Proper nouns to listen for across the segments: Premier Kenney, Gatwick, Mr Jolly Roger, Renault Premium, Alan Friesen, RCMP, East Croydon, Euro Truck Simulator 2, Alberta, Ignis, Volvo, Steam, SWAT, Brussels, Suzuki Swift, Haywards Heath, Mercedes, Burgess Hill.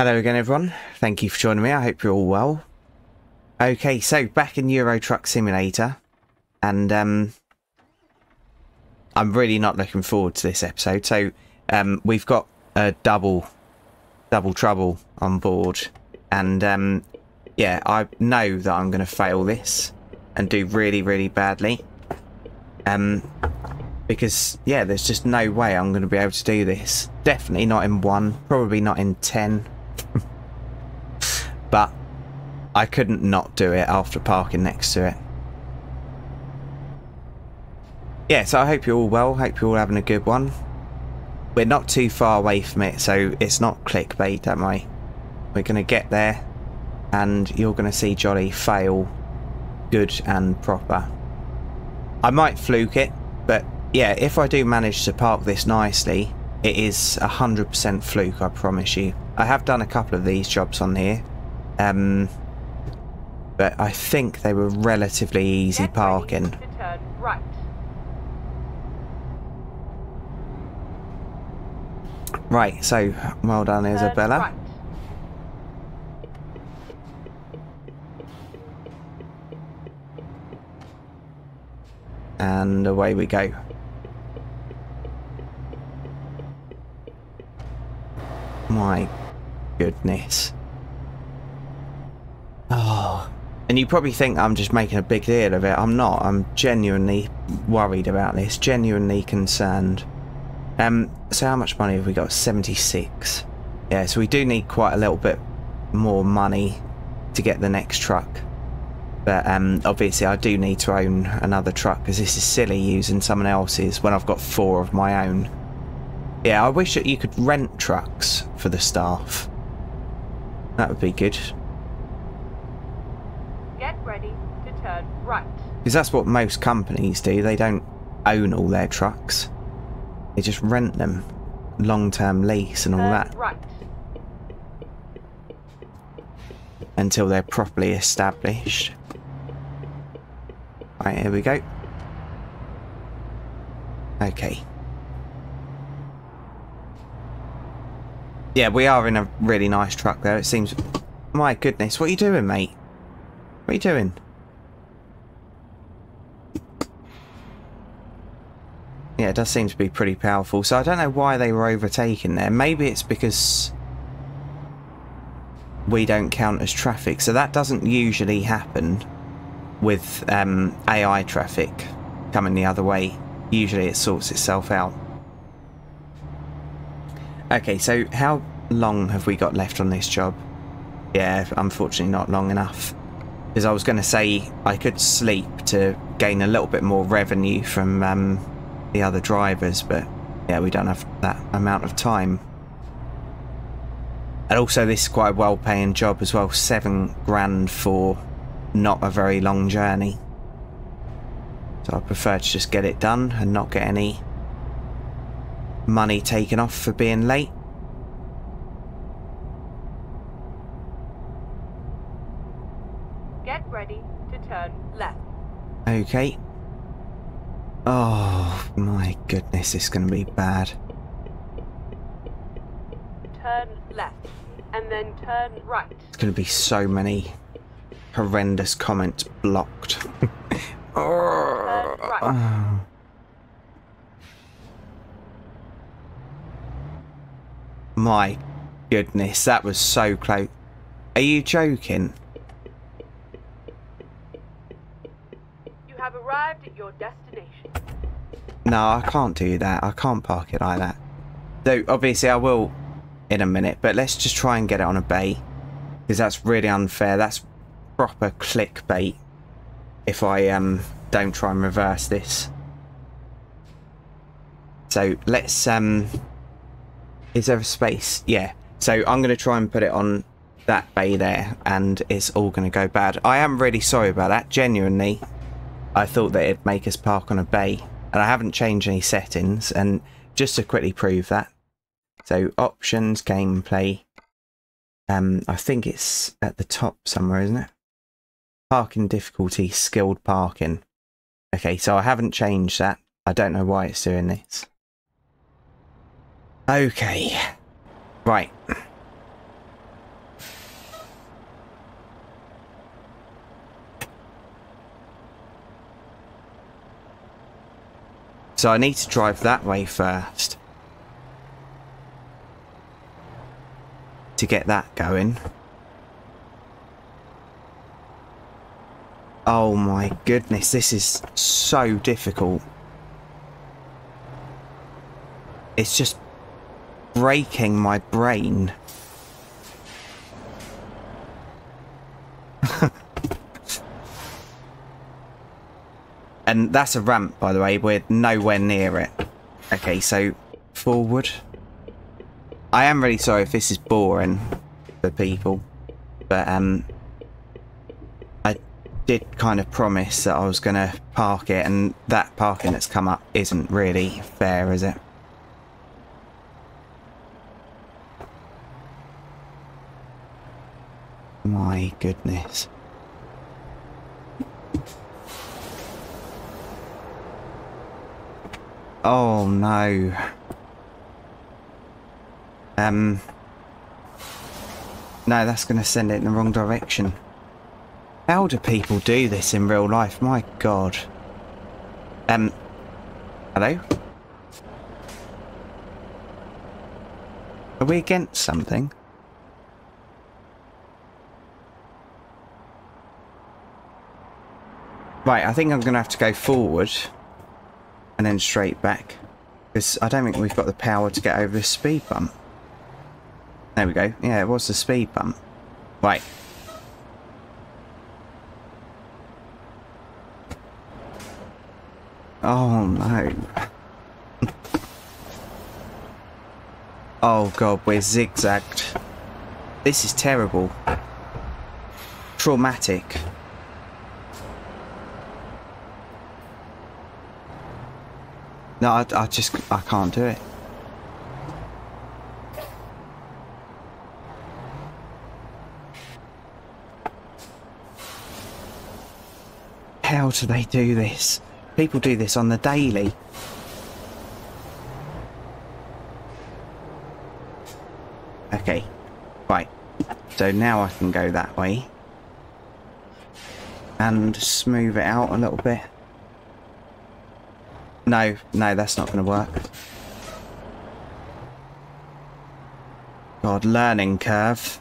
Hello again, everyone. Thank you for joining me. I hope you're all well. Okay, so back in Euro Truck Simulator, and I'm really not looking forward to this episode. So we've got a double trouble on board, and yeah, I know that I'm going to fail this and do really badly, because yeah, there's just no way I'm going to be able to do this. Definitely not in one. Probably not in 10. But I couldn't not do it after parking next to it. Yeah, so I hope you're all well. Hope you're all having a good one. We're not too far away from it, so it's not clickbait, don't we? We're going to get there, and you're going to see Jolly fail good and proper. I might fluke it, but yeah, if I do manage to park this nicely, it is 100% fluke, I promise you. I have done a couple of these jobs on here, but I think they were relatively easy parking. Turn right. Right, so well done, turn Isabella. Right. And away we go. My goodness. Oh, and you probably think I'm just making a big deal of it. I'm not. I'm genuinely worried about this, genuinely concerned. So how much money have we got? 76. Yeah, so we do need quite a little bit more money to get the next truck. But obviously I do need to own another truck, because this is silly using someone else's when I've got 4 of my own. Yeah, I wish that you could rent trucks for the staff. That would be good. Get ready to turn right. Because that's what most companies do. They don't own all their trucks. They just rent them. Long-term lease and all that. Right. Until they're properly established. Right, here we go. Okay. Yeah, we are in a really nice truck there, it seems. My goodness, what are you doing, mate? What are you doing? Yeah, it does seem to be pretty powerful. So I don't know why they were overtaking there. Maybe it's because we don't count as traffic. So that doesn't usually happen with AI traffic coming the other way. Usually it sorts itself out. Okay, so how long have we got left on this job? Yeah, unfortunately not long enough. Because I was going to say I could sleep to gain a little bit more revenue from the other drivers, but yeah, we don't have that amount of time. And also this is quite a well-paying job as well, 7 grand for not a very long journey. So I prefer to just get it done and not get any money taken off for being late. Get ready to turn left. Okay. Oh my goodness, this is going to be bad. Turn left and then turn right. It's going to be so many horrendous comments blocked. Oh. Turn right. Oh. My goodness, that was so close. Are you joking? You have arrived at your destination. No, I can't do that. I can't park it like that. Though, obviously, I will in a minute, but let's just try and get it on a bay, because that's really unfair. That's proper clickbait if I don't try and reverse this. So let's... Is there a space? Yeah. So I'm going to try and put it on that bay there, and it's all going to go bad. I am really sorry about that. Genuinely, I thought that it'd make us park on a bay, and I haven't changed any settings. And just to quickly prove that, so options, gameplay. I think it's at the top somewhere, isn't it? Parking difficulty, skilled parking. Okay, so I haven't changed that. I don't know why it's doing this. Okay, right, So I need to drive that way first to get that going. Oh my goodness, this is so difficult. It's just breaking my brain. And that's a ramp, by the way. We're nowhere near it. Okay, so forward. I am really sorry if this is boring for people, but I did kind of promise that I was going to park it, and that parking that's come up isn't really fair, is it? My goodness. Oh no. No, that's going to send it in the wrong direction. How do people do this in real life? My God. Hello? Are we against something? Right, I think I'm going to have to go forward and then straight back, because I don't think we've got the power to get over this speed bump. There we go. Yeah, it was the speed bump. Right. Oh no. Oh God, we're zigzagged. This is terrible. Traumatic. No, I can't do it. How do they do this? People do this on the daily. Okay, right. So now I can go that way. And smooth it out a little bit. No, no, that's not going to work. God, learning curve.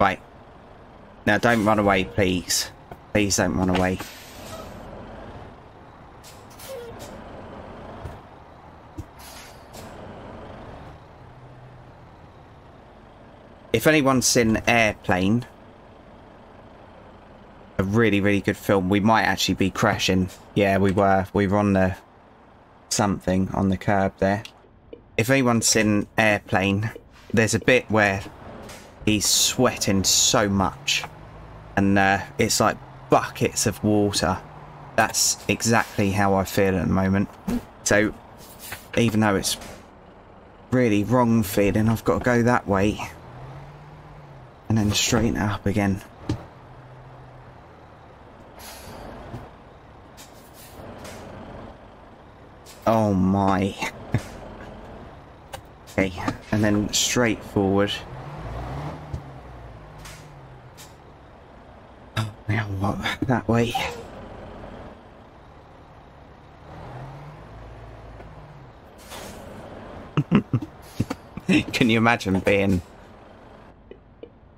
Right. Now, don't run away, please. Please don't run away. If anyone's seen Airplane, a really, really good film, we might actually be crashing. Yeah, we were. We were on the something on the curb there. If anyone's seen Airplane, there's a bit where he's sweating so much, and it's like buckets of water. That's exactly how I feel at the moment. So, even though it's really wrong feeling, I've got to go that way. And then straighten it up again. Oh my. Okay, and then straight forward. Now what? That way. Can you imagine being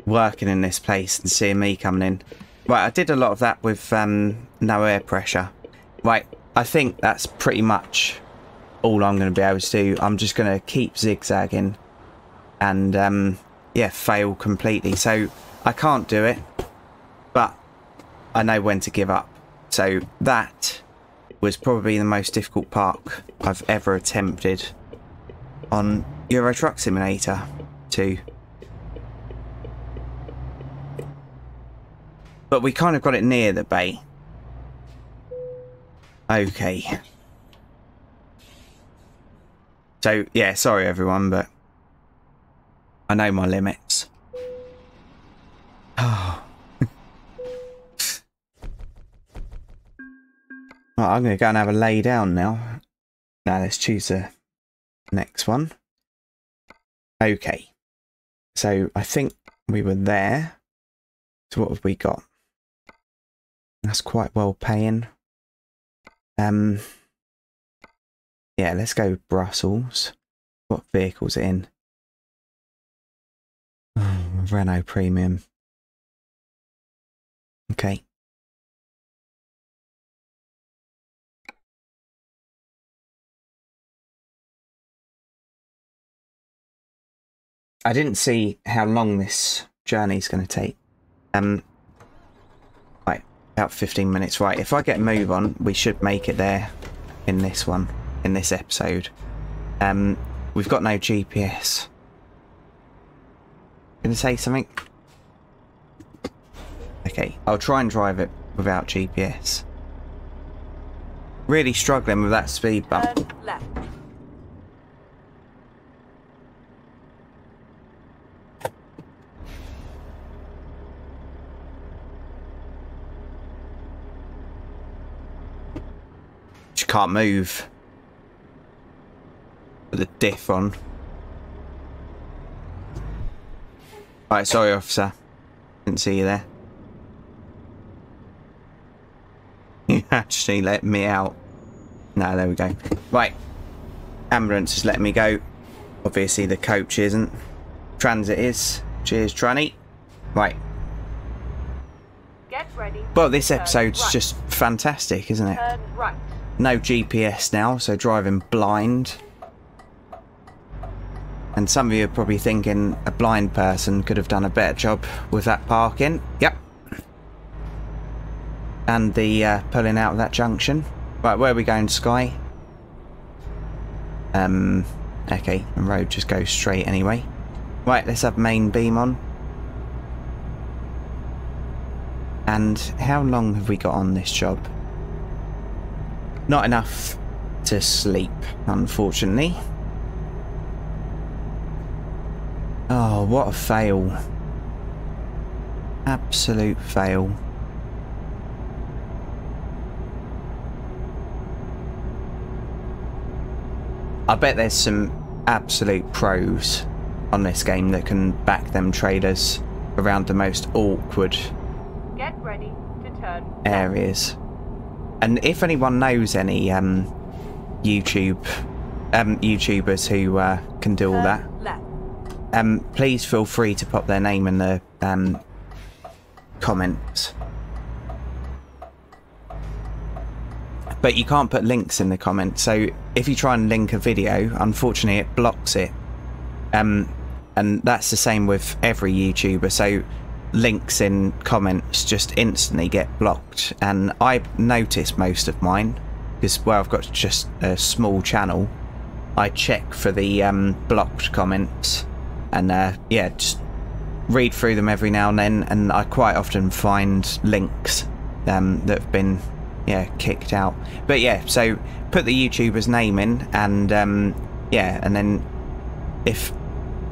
working in this place and seeing me coming in? Right, I did a lot of that with no air pressure. Right, I think that's pretty much all I'm going to be able to do. I'm just going to keep zigzagging and yeah, fail completely. So I can't do it, but I know when to give up. So that was probably the most difficult park I've ever attempted on Euro Truck Simulator 2. But we kind of got it near the bay. Okay. So, yeah, sorry everyone, but I know my limits. Oh. Right, I'm going to go and have a lay down now. Now let's choose the next one. Okay. So, I think we were there. So what have we got? That's quite well paying. Yeah, let's go Brussels. What vehicles are in? Oh, Renault Premium. Okay. I didn't see how long this journey is going to take. Right, about 15 minutes. Right, if I get a move on, we should make it there in this one, in this episode. We've got no GPS. Gonna say something? Okay, I'll try and drive it without GPS. Really struggling with that speed bump. Turn left. Just can't move. Put the diff on. Alright, sorry officer. Didn't see you there. You actually let me out. No, there we go. Right. Ambulance is letting me go. Obviously the coach isn't. Transit is. Cheers, Tranny. Right. Get ready. Well, this episode's right. Just fantastic, isn't it? Turn right. No GPS now, so driving blind. And some of you are probably thinking a blind person could have done a better job with that parking. Yep. And the pulling out of that junction. Right, where are we going, Sky? Okay, the road just goes straight anyway. Right, let's have main beam on. And how long have we got on this job? Not enough to sleep, unfortunately. Oh, what a fail. Absolute fail. I bet there's some absolute pros on this game that can back them traders around the most awkward Get ready to turn areas. And if anyone knows any YouTubers who can do all that, please feel free to pop their name in the comments. But you can't put links in the comments, so if you try and link a video, unfortunately it blocks it. And that's the same with every YouTuber, so links in comments just instantly get blocked. And I noticed most of mine, because where I've got just a small channel, I check for the blocked comments. And yeah, just read through them every now and then, and I quite often find links that have been kicked out. But yeah, so put the YouTuber's name in, and yeah, and then if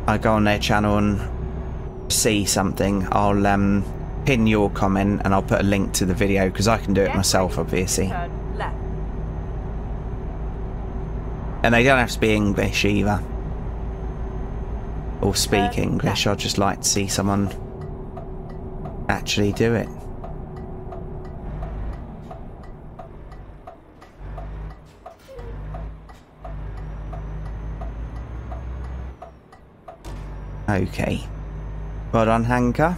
I go on their channel and see something, I'll pin your comment and I'll put a link to the video, because I can do it myself, obviously. And they don't have to be English either. Or speak English. I'd just like to see someone actually do it. Okay. Well done, Hanker.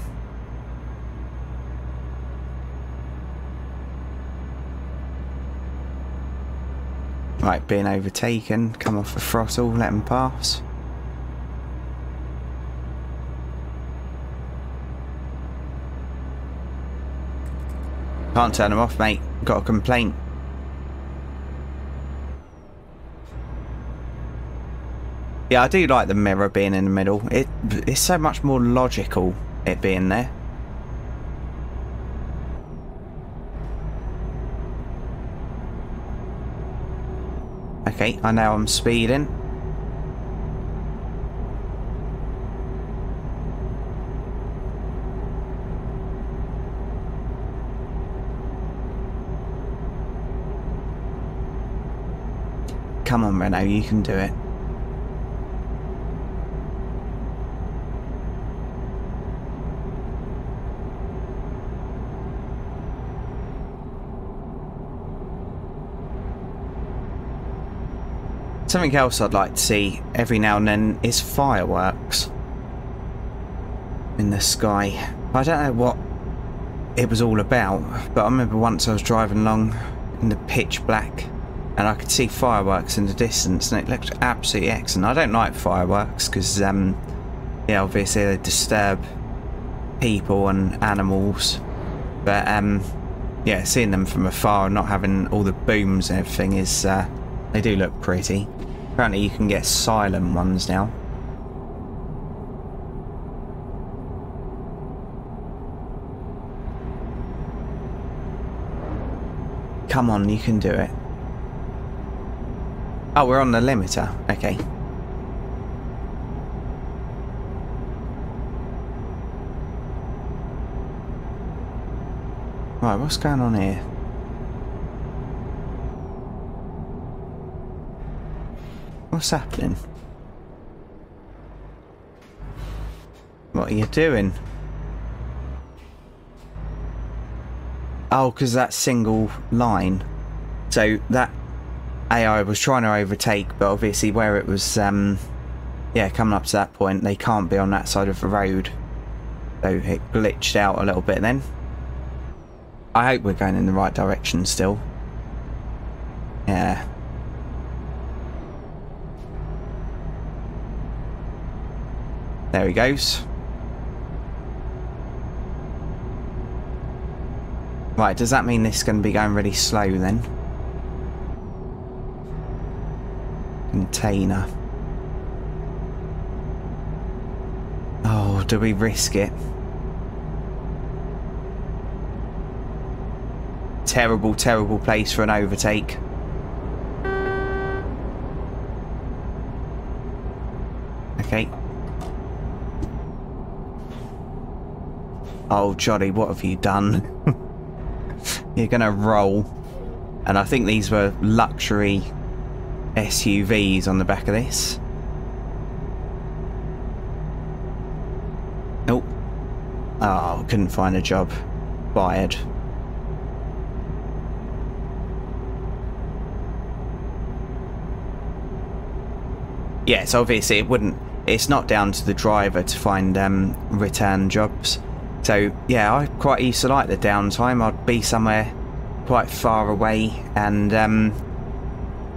Right, being overtaken. Come off the throttle. Let him pass. Can't turn them off, mate. Got a complaint. Yeah, I do like the mirror being in the middle. It's so much more logical, it being there. Okay, I know I'm speeding. Come on, Renault, you can do it. Something else I'd like to see every now and then is fireworks in the sky. I don't know what it was all about, but I remember once I was driving along in the pitch black and I could see fireworks in the distance and it looked absolutely excellent. I don't like fireworks because yeah, obviously they disturb people and animals, but yeah, seeing them from afar and not having all the booms and everything is they do look pretty. Apparently you can get silent ones now. Come on, you can do it. Oh, we're on the limiter. Okay. Right, what's going on here? What's happening? What are you doing? Oh, because that single line. So that AI was trying to overtake, but obviously where it was, yeah, coming up to that point, they can't be on that side of the road. So it glitched out a little bit then. I hope we're going in the right direction still. Yeah. There he goes. Right, does that mean this is going to be going really slow then? Container. Oh, do we risk it? Terrible, terrible place for an overtake. Okay. Oh, Johnny, what have you done? You're gonna roll. And I think these were luxury SUVs on the back of this. Nope. Oh, couldn't find a job. Fired. Yes, obviously it wouldn't. It's not down to the driver to find return jobs. So yeah, I quite used to like the downtime. I'd be somewhere quite far away and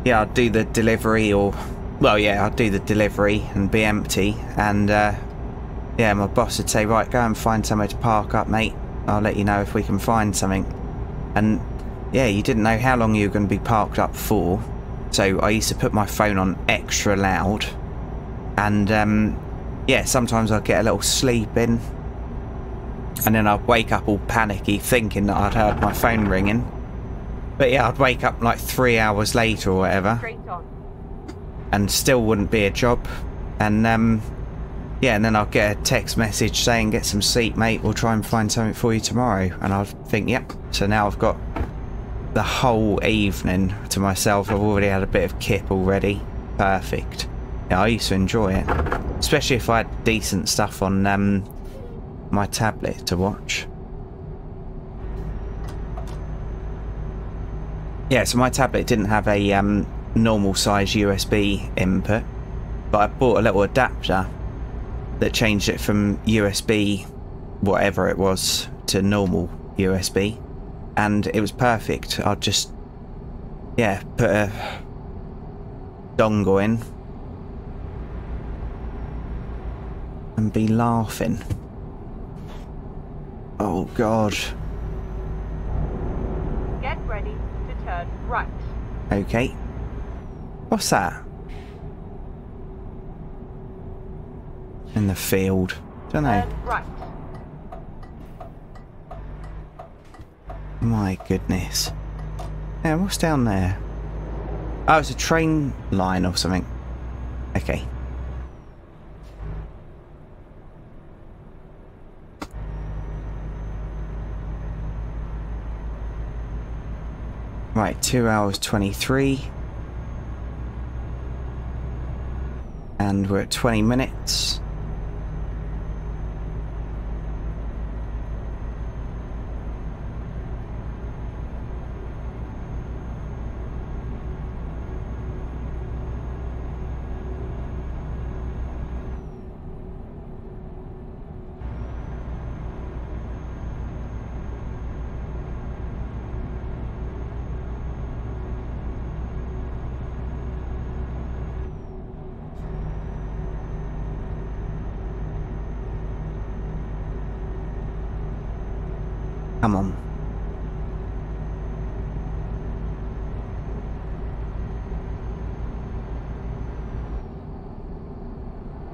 yeah, I'd do the delivery, or well, yeah, I'd do the delivery and be empty, and yeah, my boss would say, right, go and find somewhere to park up, mate. I'll let you know if we can find something. And yeah, you didn't know how long you were going to be parked up for, so I used to put my phone on extra loud, and yeah, sometimes I'd get a little sleep in. And then I'd wake up all panicky thinking that I'd heard my phone ringing. But yeah, I'd wake up like 3 hours later or whatever. And still wouldn't be a job. And yeah, and then I'd get a text message saying, get some sleep, mate, we'll try and find something for you tomorrow. And I'd think, yep. So now I've got the whole evening to myself. I've already had a bit of kip already. Perfect. Yeah, I used to enjoy it. Especially if I had decent stuff on my tablet to watch. Yeah, so my tablet didn't have a normal size USB input, but I bought a little adapter that changed it from USB whatever it was to normal USB, and it was perfect. I'll just, yeah, put a dongle in and be laughing. Oh god. Get ready to turn right. Okay. What's that? In the field. Don't know. Right. My goodness. Yeah, what's down there? Oh, it's a train line or something. Okay. Right, 2 hours 23, and we're at 20 minutes. Come on.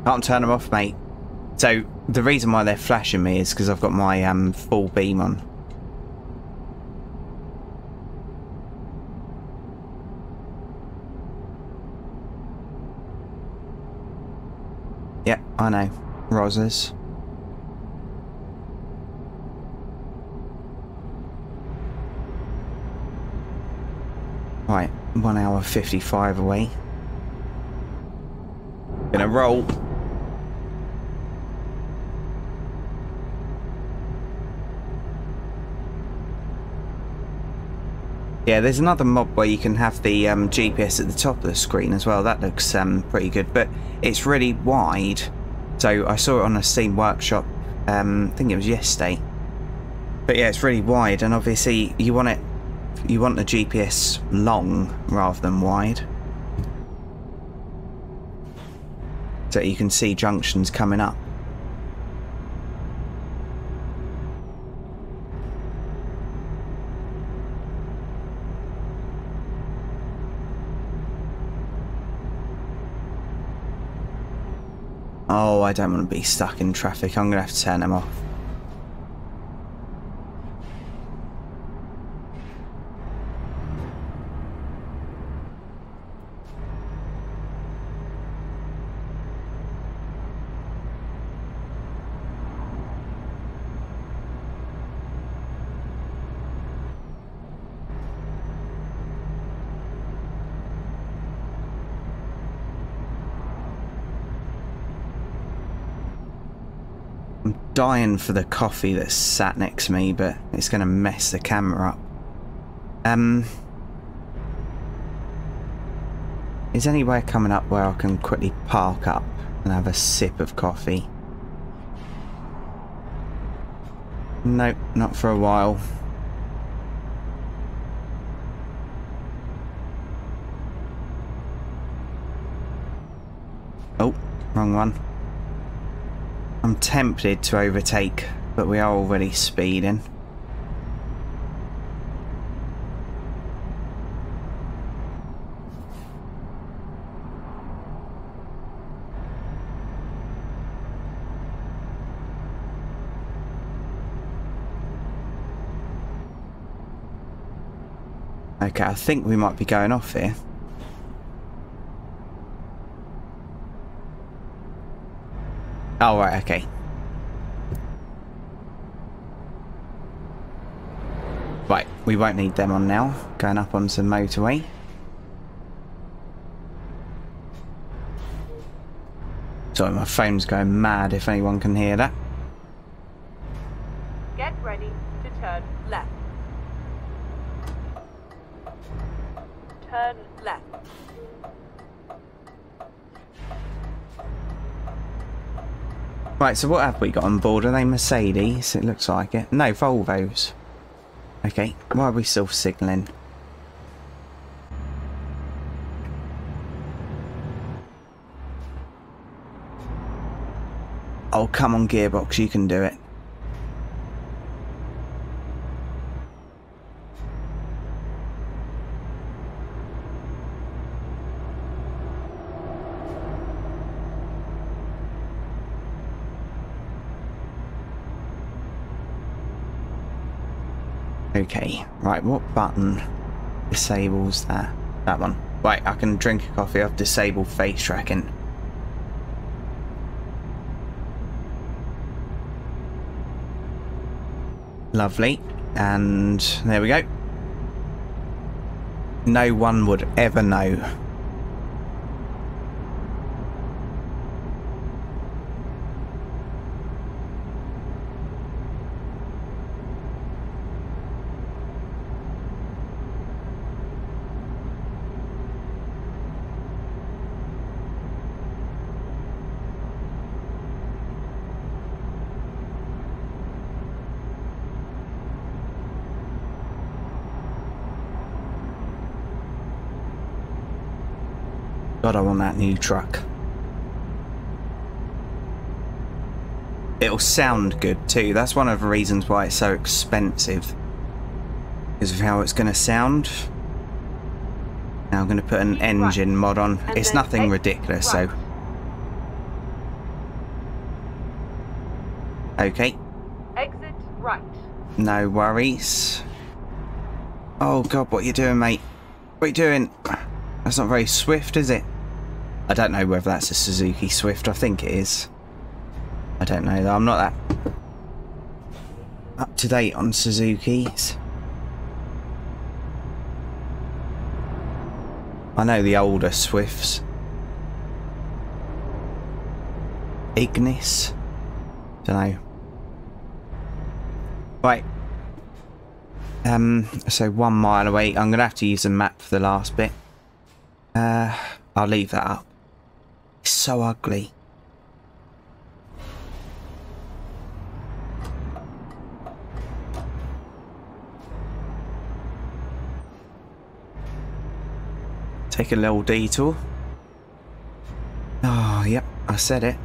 Can't turn them off, mate. So the reason why they're flashing me is because I've got my full beam on. Yeah, I know. Rosers. Right, 1 hour 55 away. Gonna roll. Yeah, there's another mod where you can have the GPS at the top of the screen as well. That looks pretty good, but it's really wide. So I saw it on a Steam workshop, I think it was yesterday. But yeah, it's really wide, and obviously you want it, you want the GPS long rather than wide, so you can see junctions coming up. Oh, I don't want to be stuck in traffic. I'm going to have to turn them off. Dying for the coffee that's sat next to me, but it's going to mess the camera up. Is anywhere coming up where I can quickly park up and have a sip of coffee? Nope, not for a while. Oh, wrong one. I'm tempted to overtake, but we are already speeding. Okay, I think we might be going off here. Oh, right, okay. Right, we won't need them on now. Going up on some motorway. Sorry, my phone's going mad if anyone can hear that. Get ready to turn left. Turn left. Right, so what have we got on board? Are they Mercedes? It looks like it. No, Volvos. Okay, why are we still signalling? Oh, come on, Gearbox, you can do it. Okay, right, what button disables that? That one. Right, I can drink a coffee. I've disabled face tracking. Lovely. And there we go. No one would ever know. God, I want that new truck. it'll sound good too. That's one of the reasons why it's so expensive, because of how it's going to sound. Now I'm going to put an engine mod on. And it's nothing ridiculous, so... Okay. Exit right. No worries. Oh God, what are you doing, mate? What are you doing? That's not very swift, is it? I don't know whether that's a Suzuki Swift. I think it is. I don't know, though. I'm not that up to date on Suzukis. I know the older Swifts. Ignis. Don't know. Right. So 1 mile away. I'm going to have to use a map for the last bit. I'll leave that up. It's so ugly. Take a little detour. Oh, yep, I said it.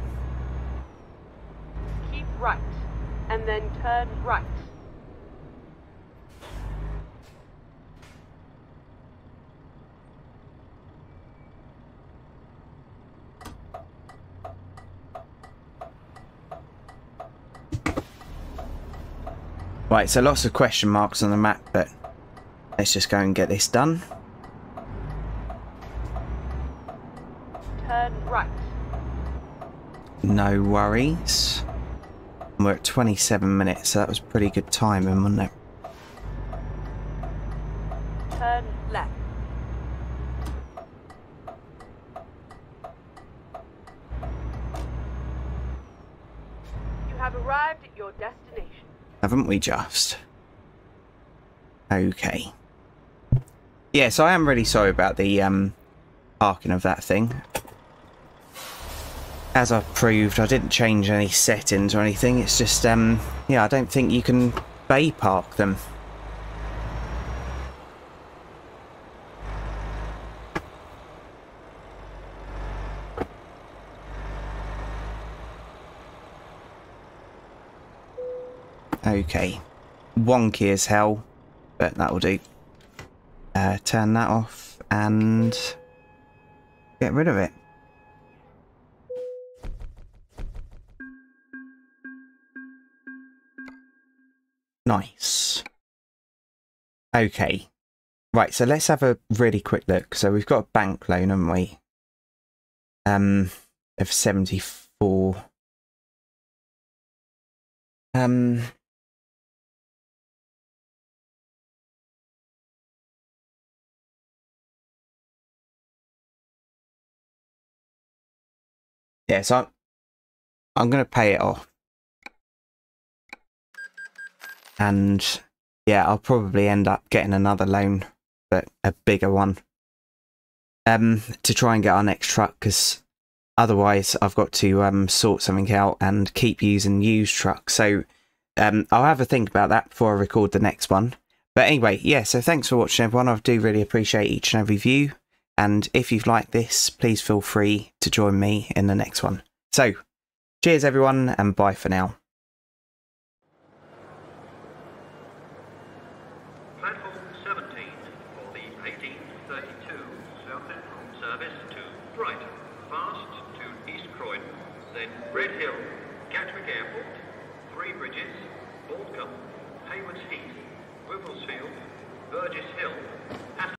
Keep right, and then turn right. Right, so lots of question marks on the map, but let's just go and get this done. Turn right. No worries. We're at 27 minutes, so that was pretty good timing, wasn't it? Turn left. You have arrived at your destination. Haven't we just? Okay. Yeah, so I am really sorry about the parking of that thing. As I've proved, I didn't change any settings or anything. It's just, yeah, I don't think you can bay park them. Okay, wonky as hell, but that'll do. Turn that off and get rid of it. Nice. Okay, right, so let's have a really quick look. So we've got a bank loan, haven't we? Of 74. Yeah, so I'm going to pay it off. And yeah, I'll probably end up getting another loan, but a bigger one, to try and get our next truck, because otherwise I've got to sort something out and keep using used trucks. So I'll have a think about that before I record the next one. But anyway, yeah, so thanks for watching, everyone. I do really appreciate each and every view. And if you've liked this, please feel free to join me in the next one. So, cheers everyone, and bye for now. Platform 17 for the 1832 South End service to Brighton, fast to East Croydon, then Red Hill, Gatwick Airport, Three Bridges, Baldcombe, Haywards Heath, Wimblesfield, Burgess Hill,